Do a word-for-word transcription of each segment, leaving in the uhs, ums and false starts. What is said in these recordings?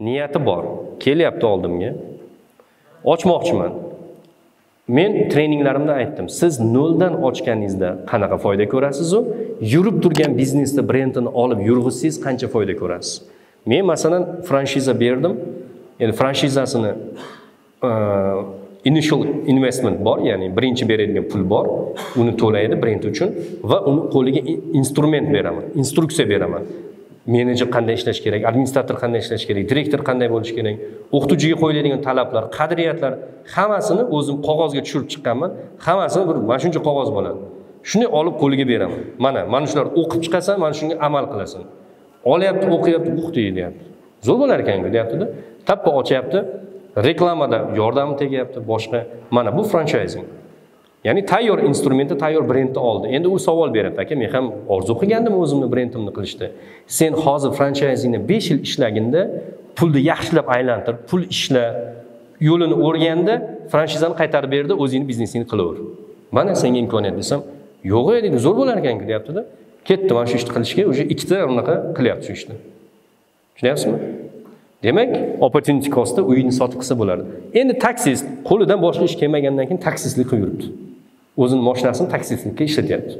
niyati bor, kelyapti oldimga. Ochmoqchiman. Men treninglarimda aytdim. Siz noldan ochganingizda qanaqa foyda ko'rasiz u? Yurib turgan biznesni, brendini olib yurg'isiz qancha foyda ko'rasiz? Men masalan franshiza berdim. Ya'ni franshizasini initial investment bor, ya'ni birinchi beradigan pul bor, uni to'laydi brend uchun va uni qo'liga instrument beraman, instruksiya beraman. Menejer qanday ishlash kerak, administrator qanday ishlash kerak, direktor qanday bo'lishi kerak, o'qituvchiga qo'yiladigan talablar, qadriyatlar hammasini o'zim qog'ozga tushirib chiqqanman. Hammasini bir mana shuncha qog'oz bo'ladi. Shuni olib qo'liga beraman. Mana, mana shular o'qib chiqasan, mana shunga amal qilasan. Olyapti, o'qiyapti, o'qitayapti. Zo'r bo'lar ekan-ku deyapti-da. Tappa ochyapti, reklamada yordami tegyapti, boshqa. Mana bu franchising. Ya'ni tayyor instrumenti, tayyor brendni oldi. Endi u savol beradi, aka, men ham orzu qilgandim o'zimni brendimni qilishdi. Sen hozir franchizingni besh yil ishlaginda pulni yaxshilab aylantir, pul ishla, yo'lini o'rganda, franchizani qaytarib berdi, o'zingni biznesingni qilaver. Mana senga imkoniyat desam, yo'q edi, zo'r bo'lar ekan-ku deyapti-da. Ketdi mana shu ishni qilishga, o'sha ikkita unaqa qilyapti shu ishni. Tushunyapsizmi? Demak, opportunity cost-da uyini sotib qilsa bo'ladi. Endi taksist qo'lidan boshqa ish kelmagandan keyin taksistlik qilib yuribdi. O'zining mashinasini taksistlikka ishlatyapti.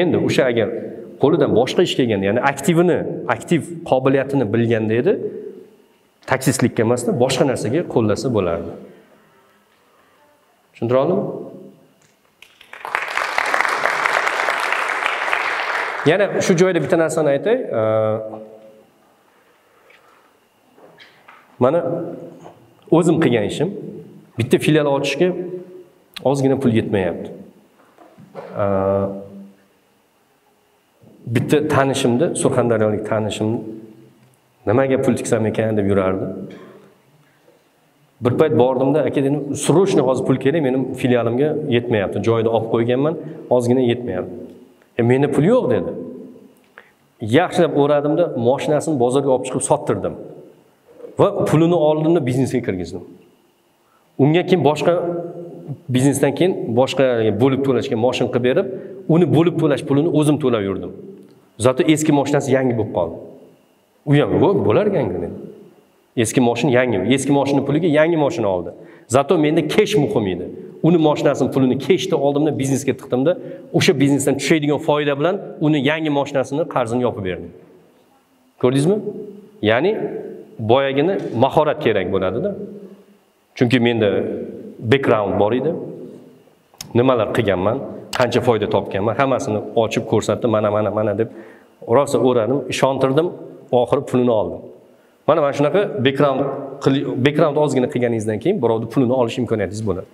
Endi o'sha agar qo'lidan boshqa ish kelganda, ya'ni aktivini, aktiv qobiliyatini bilganda edi, taksistlikka emasda boshqa narsaga qo'llasa bo'lardi. Tushundira oldimmi? Yana shu joyda bitta narsani aytay. Mana o'zim qilgan ishim, bitta filial ochishga ozgina pul yetmayapti. Bitta tanishimda, Surxondaryolik tanishim, nimaga pul tiksam ekan deb yurardi. Bir payt bordimda, aka dedim, srochni hozir pul kerak, mening filialimga yetmayapti. Joyida olib qo'yganman, ozgina yetmayapti. E menda pul yo'q dedi. Yaxshilab o'radimda, mashinasini bozorga olib chiqib sottirdim va pulini oldimda biznesga kirgizdim. Unga kim boshqa biznesdan keyin boshqa bo'lib to'lashga mashin qilib berib, uni bo'lib to'lash pulini o'zim to'lab yurdim. Zoto eski mashinasi yangi bo'lib qoldi. U ham yo'q, bo'lar ekan-ku dedi. Eski mashina yangi, eski mashina puliga yangi mashina oldi. Zoto menda kesh muhim edi. Uni mashinasini pulini keshda oldimda biznesga tiqdimda, o'sha biznesdan tushadigan foyda bilan uni yangi mashinasini qarzini yopib berdim. Ko'rdingizmi? Ya'ni boyagini mahorat kerak bo'ladi-da. Chunki menda background bor edi. Nimalar qilganman, qancha foyda topganman, hammasini ochib ko'rsatdim, mana mana mana deb rosa o'radim, ishontirdim, oxiri pulini oldim. Mana mana shunaqa background background ozgina qilganingizdan keyin birovning pulini olish imkoniyatingiz bo'ladi.